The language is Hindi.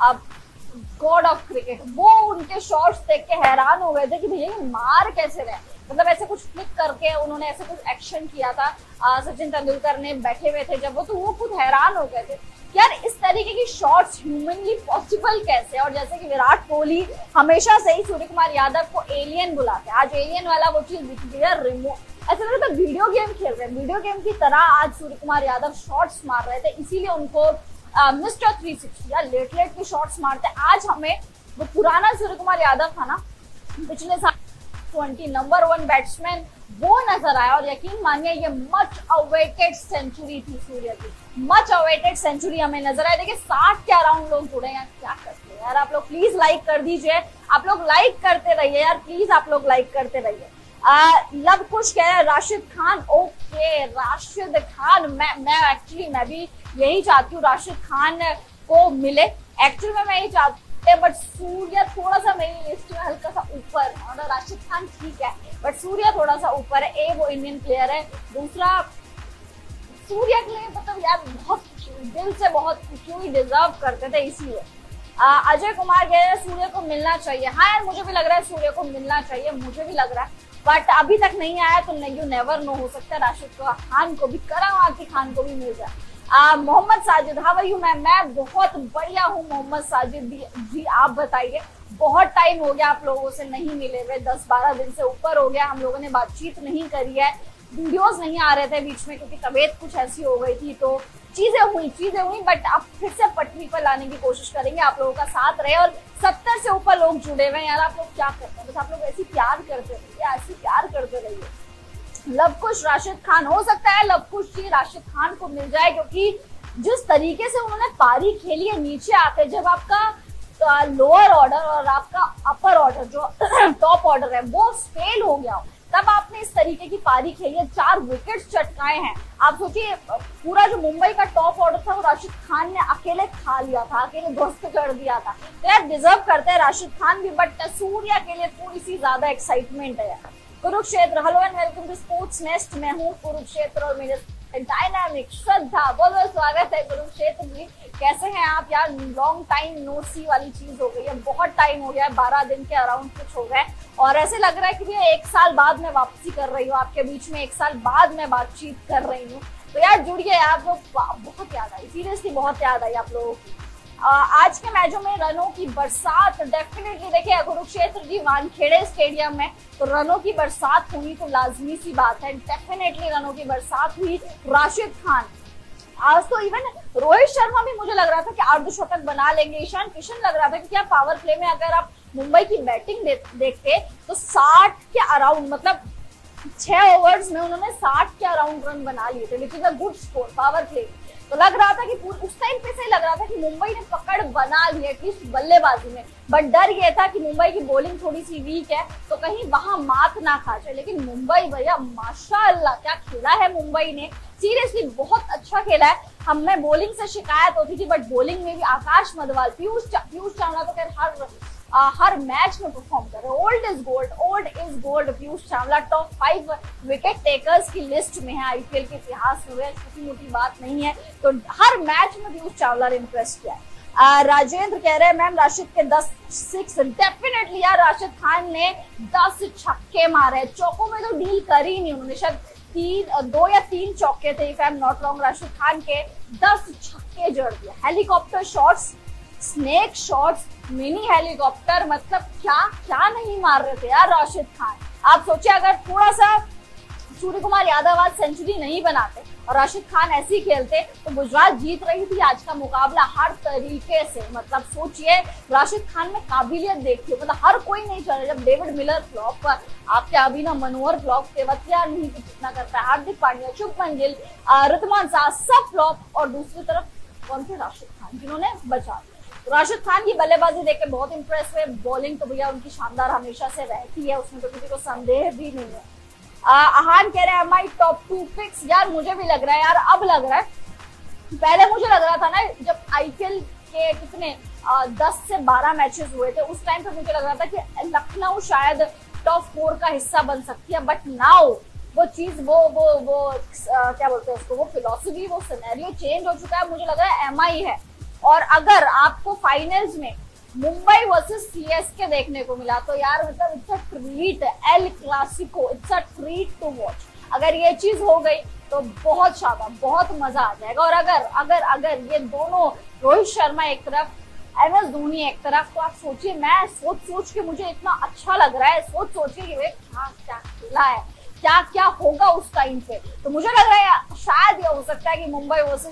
आप गॉड ऑफ क्रिकेट, वो उनके शॉट्स देख के हैरान हो गए थे कि भैया मार कैसे रहे, मतलब ऐसे कुछ क्लिक करके उन्होंने ऐसे कुछ एक्शन किया था। सचिन तेंदुलकर ने बैठे हुए थे जब वो, तो वो खुद हैरान हो गए थे यार इस तरीके की शॉट्स ह्यूमनली पॉसिबल कैसे। और जैसे कि विराट कोहली हमेशा से ही सूर्यकुमार यादव को एलियन बुलाते, आज एलियन वाला वो चीज दिख गई यार, रिमोट, ऐसा लग रहा था वीडियो गेम खेल रहे हैं, वीडियो गेम की तरह आज सूर्यकुमार यादव शॉट्स मार रहे थे, इसीलिए उनको मिस्टर 360 या लेट लेट के शॉट्स मारते। आज हमें वो पुराना सूर्यकुमार यादव था ना, पिछले साल 20 नंबर 1 बैट्समैन, वो नजर आया। और यकीन मानिए ये मच अवेटेड सेंचुरी थी सूर्य की, मच अवेटेड सेंचुरी हमें नजर आई। देखिए 60 के अराउंड लोग जुड़े हैं, क्या करते हैं यार आप लोग, प्लीज लाइक कर दीजिए, आप लोग लाइक करते रहिए यार, प्लीज आप लोग लाइक करते रहिए। लब कुछ कह रहे हैं राशिद खान, ओके राशिद खान, मैं एक्चुअली मैं भी यही चाहती हूँ राशिद खान को मिले, एक्चुअली मैं यही चाहती हूँ, बट सूर्या थोड़ा सा मेरी लिस्ट में हल्का सा ऊपर है, और राशिद खान ठीक है बट सूर्या थोड़ा सा ऊपर है। ए वो इंडियन प्लेयर है, दूसरा सूर्या के लिए मतलब यार बहुत दिल से बहुत क्यों डिजर्व करते थे, इसीलिए। अजय कुमार कह रहे हैं सूर्य को मिलना चाहिए, हाँ यार मुझे भी लग रहा है सूर्य को मिलना चाहिए, मुझे भी लग रहा है बट अभी तक नहीं आया, तो यू नेवर नो, हो सकता है राशिद खान को भी, करावाकी खान को भी मिल जाए। Mohammad Sajid, how are you ma'am, मैं बहुत बढ़िया हूँ मोहम्मद साजिद जी, आप बताइए, बहुत टाइम हो गया आप लोगों से नहीं मिले हुए, 10-12 दिन से ऊपर हो गया, हम लोगों ने बातचीत नहीं करी है, वीडियोज नहीं आ रहे थे बीच में क्योंकि तबीयत कुछ ऐसी हो गई थी, तो चीजें हुई बट अब फिर से पटरी पर लाने की कोशिश करेंगे, आप लोगों का साथ रहे। और 70 से ऊपर लोग जुड़े हुए हैं यार, आप लोग क्या करते हैं, बस आप लोग ऐसी प्यार करते रहिए। लवकुश राशिद खान, हो सकता है लवकुश जी राशिद खान को मिल जाए, क्योंकि जिस तरीके से उन्होंने पारी खेली है नीचे आते, जब आपका लोअर ऑर्डर और आपका अपर ऑर्डर जो टॉप ऑर्डर है वो फेल हो गया, तब आपने इस तरीके की पारी खेली है, 4 विकेट्स चटकाए हैं। आप सोचिए पूरा जो मुंबई का टॉप ऑर्डर था वो राशिद खान ने अकेले खा लिया था, अकेले ध्वस्त कर दिया था, तो यार डिजर्व करते हैं राशिद खान भी, बट सूर्या के लिए थोड़ी सी ज्यादा एक्साइटमेंट है यार। Kurukshetra, hello and welcome to sports nest, मैं हूँ कुरुक्षेत्र और मेरे डायनामिक श्रद्धा, बहुत बहुत स्वागत है कुरुक्षेत्र जी, कैसे हैं आप यार, लॉन्ग टाइम नो सी वाली चीज हो गई है, बहुत टाइम हो गया है, 12 दिन के अराउंड कुछ हो गए, और ऐसे लग रहा है कि भैया 1 साल बाद मैं वापसी कर रही हूँ आपके बीच में, 1 साल बाद मैं बातचीत कर रही हूँ, तो यार जुड़िए, आप लोग बहुत याद आई, सीरियसली बहुत याद आई आप लोगों की। आज के मैचों में रनों की बरसात डेफिनेटली, देखिए कुरुक्षेत्र जी वानखेड़े स्टेडियम में, तो रनों की बरसात होनी तो लाजमी सी बात है, डेफिनेटली रनों की बरसात हुई। राशिद खान, आज तो इवन रोहित शर्मा भी मुझे लग रहा था कि अर्धशतक बना लेंगे, ईशान किशन लग रहा था कि क्या पावर प्ले में अगर आप मुंबई की बैटिंग देखते तो 60 के अराउंड, मतलब 6 ओवर्स में उन्होंने 60 के अराउंड रन बना लिए थे, which is a good score power play, तो लग रहा था कि उस टाइम पे से लग रहा था कि मुंबई ने पकड़ बना ली एटलीस्ट बल्लेबाजी में, बट डर ये था कि मुंबई की बॉलिंग थोड़ी सी वीक है तो कहीं वहां मात ना खा जाए, लेकिन मुंबई भैया माशाल्लाह क्या खेला है मुंबई ने, सीरियसली बहुत अच्छा खेला है। हमें बॉलिंग से शिकायत होती थी बट बॉलिंग में भी आकाश मधवाल, पीयूष चावड़ा तो खैर हर मैच में परफॉर्म कर रहे, old is gold Piyush Chawla top 5 wicket takers की लिस्ट में है आईपीएल के इतिहास में, छोटी मोटी बात नहीं है, तो हर मैच में पीयूष चावला ने इंप्रेस किया है। राजेंद्र कह रहे हैं मैम राशिद के 10 सिक्स, डेफिनेटली यार राशिद खान ने 10 छक्के मारे, चौकों में तो डील करी ही नहीं उन्होंने, शायद 2 या 3 चौके थे if I am not wrong, Rashid Khan के 10 छक्के जड़ दिया, helicopter shots, snake shots, mini helicopter, मतलब क्या नहीं मार रहे थे यार राशिद खान। आप सोचिए अगर थोड़ा सा सूर्यकुमार यादव आज सेंचुरी नहीं बनाते और राशिद खान ऐसे ही खेलते तो गुजरात जीत रही थी आज का मुकाबला हर तरीके से, मतलब सोचिए राशिद खान में काबिलियत देखिए, मतलब हर कोई नहीं चल रहा, जब डेविड मिलर फ्लॉप पर आपके अभिनव मनोहर फ्लॉप के वतिया नहीं कुछ इतना करता है, हार्दिक पांड्या, शुभमन गिल, ऋतुमान शाह सब फ्लॉप, और दूसरी तरफ कौन थे राशिद खान जिन्होंने बचा दिया। राशिद खान की बल्लेबाजी देख के बहुत इंप्रेस हुए, बॉलिंग तो भैया उनकी शानदार हमेशा से रहती है, उसमें तो किसी को संदेह भी नहीं है। आहान कह रहे हैं एमआई टॉप 2 पिक्स, यार मुझे भी लग रहा है यार, अब लग रहा है, पहले मुझे लग रहा था ना जब आईपीएल के कितने 10 से 12 मैचेस हुए थे उस टाइम पे मुझे लग रहा था कि लखनऊ शायद टॉप 4 का हिस्सा बन सकती है, बट नाउ वो चीज वो क्या बोलते हैं उसको, वो फिलॉसफी, वो सिनेरियो चेंज हो चुका है, मुझे लग रहा है एमआई है और अगर आपको फाइनल्स में मुंबई वर्सेस सीएसके देखने को मिला तो यार मतलब it's a treat, El Clasico it's a treat to watch. अगर ये चीज हो गई तो बहुत शानदार, बहुत मजा आ जाएगा। और अगर ये दोनों रोहित शर्मा एक तरफ, एमएस धोनी एक तरफ, तो आप सोचिए, मैं सोच के मुझे इतना अच्छा लग रहा है, सोच के ये क्या खेला है, क्या क्या होगा उस टाइम पे। तो मुझे लग रहा है शायद यह हो सकता है कि मुंबई वर्सेस